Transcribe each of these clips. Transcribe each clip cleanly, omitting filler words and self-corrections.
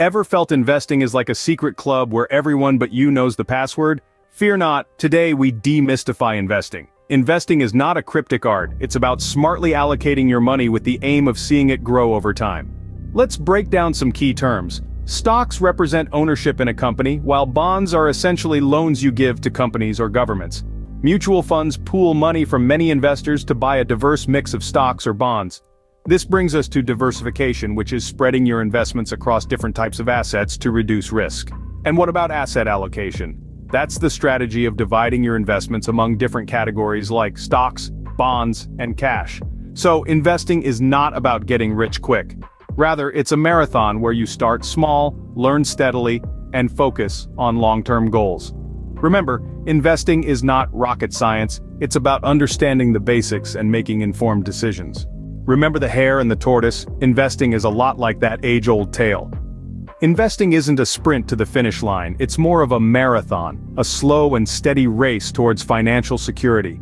Ever felt investing is like a secret club where everyone but you knows the password? Fear not, today we demystify investing. Investing is not a cryptic art, it's about smartly allocating your money with the aim of seeing it grow over time. Let's break down some key terms. Stocks represent ownership in a company, while bonds are essentially loans you give to companies or governments. Mutual funds pool money from many investors to buy a diverse mix of stocks or bonds. This brings us to diversification, which is spreading your investments across different types of assets to reduce risk. And what about asset allocation? That's the strategy of dividing your investments among different categories like stocks, bonds, and cash. So investing is not about getting rich quick. Rather, it's a marathon where you start small, learn steadily, and focus on long-term goals. Remember, investing is not rocket science, it's about understanding the basics and making informed decisions. Remember the hare and the tortoise? Investing is a lot like that age-old tale. Investing isn't a sprint to the finish line, it's more of a marathon, a slow and steady race towards financial security.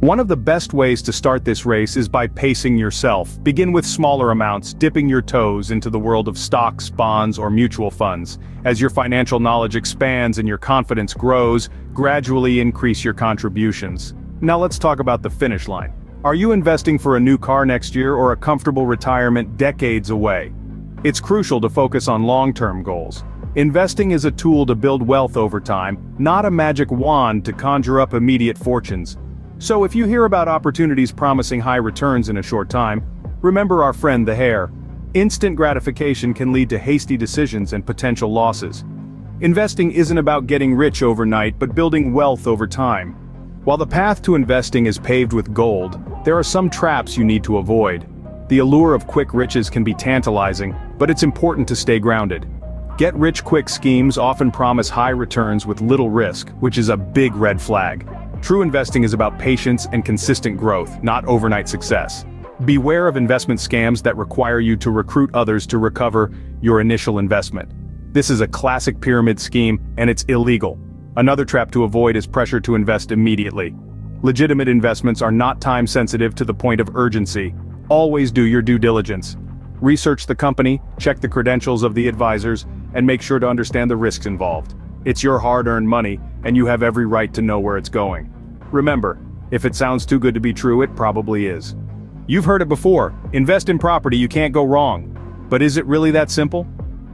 One of the best ways to start this race is by pacing yourself. Begin with smaller amounts, dipping your toes into the world of stocks, bonds, or mutual funds. As your financial knowledge expands and your confidence grows, gradually increase your contributions. Now let's talk about the finish line. Are you investing for a new car next year or a comfortable retirement decades away? It's crucial to focus on long-term goals. Investing is a tool to build wealth over time, not a magic wand to conjure up immediate fortunes. So if you hear about opportunities promising high returns in a short time, remember our friend the hare. Instant gratification can lead to hasty decisions and potential losses. Investing isn't about getting rich overnight but building wealth over time. While the path to investing is paved with gold, there are some traps you need to avoid. The allure of quick riches can be tantalizing, but it's important to stay grounded. Get-rich-quick schemes often promise high returns with little risk, which is a big red flag. True investing is about patience and consistent growth, not overnight success. Beware of investment scams that require you to recruit others to recover your initial investment. This is a classic pyramid scheme, and it's illegal. Another trap to avoid is pressure to invest immediately. Legitimate investments are not time-sensitive to the point of urgency. Always do your due diligence. Research the company, check the credentials of the advisors, and make sure to understand the risks involved. It's your hard-earned money, and you have every right to know where it's going. Remember, if it sounds too good to be true, it probably is. You've heard it before, invest in property, you can't go wrong. But is it really that simple?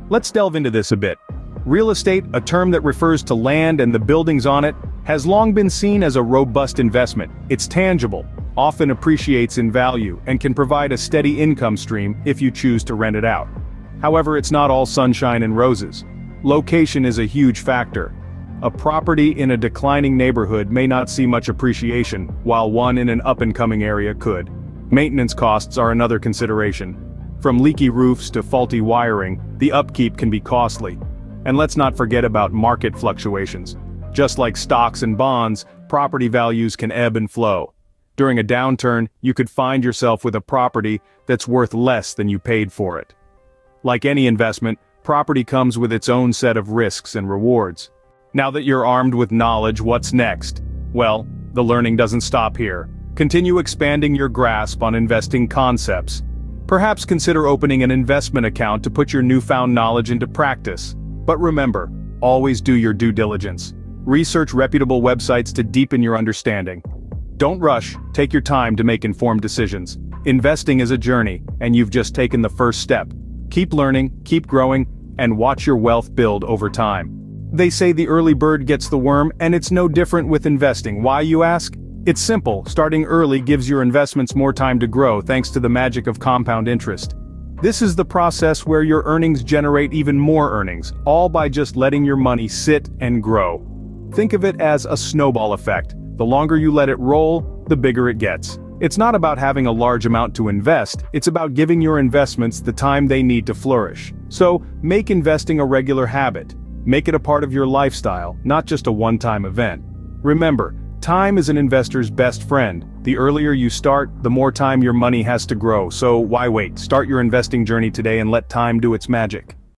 Let's delve into this a bit. Real estate, a term that refers to land and the buildings on it, has long been seen as a robust investment. It's tangible, often appreciates in value, and can provide a steady income stream if you choose to rent it out. However, it's not all sunshine and roses. Location is a huge factor. A property in a declining neighborhood may not see much appreciation, while one in an up-and-coming area could. Maintenance costs are another consideration. From leaky roofs to faulty wiring, the upkeep can be costly. And let's not forget about market fluctuations. Just like stocks and bonds, property values can ebb and flow. During a downturn, you could find yourself with a property that's worth less than you paid for it. Like any investment, property comes with its own set of risks and rewards. Now that you're armed with knowledge, what's next? Well, the learning doesn't stop here. Continue expanding your grasp on investing concepts. Perhaps consider opening an investment account to put your newfound knowledge into practice. But remember, always do your due diligence. Research reputable websites to deepen your understanding. Don't rush, take your time to make informed decisions. Investing is a journey, and you've just taken the first step. Keep learning, keep growing, and watch your wealth build over time. They say the early bird gets the worm, and it's no different with investing. Why, you ask? It's simple, starting early gives your investments more time to grow thanks to the magic of compound interest. This is the process where your earnings generate even more earnings, all by just letting your money sit and grow. Think of it as a snowball effect. The longer you let it roll, the bigger it gets. It's not about having a large amount to invest, it's about giving your investments the time they need to flourish. So, make investing a regular habit. Make it a part of your lifestyle, not just a one-time event. Remember, time is an investor's best friend. The earlier you start, the more time your money has to grow, so why wait? Start your investing journey today and let time do its magic.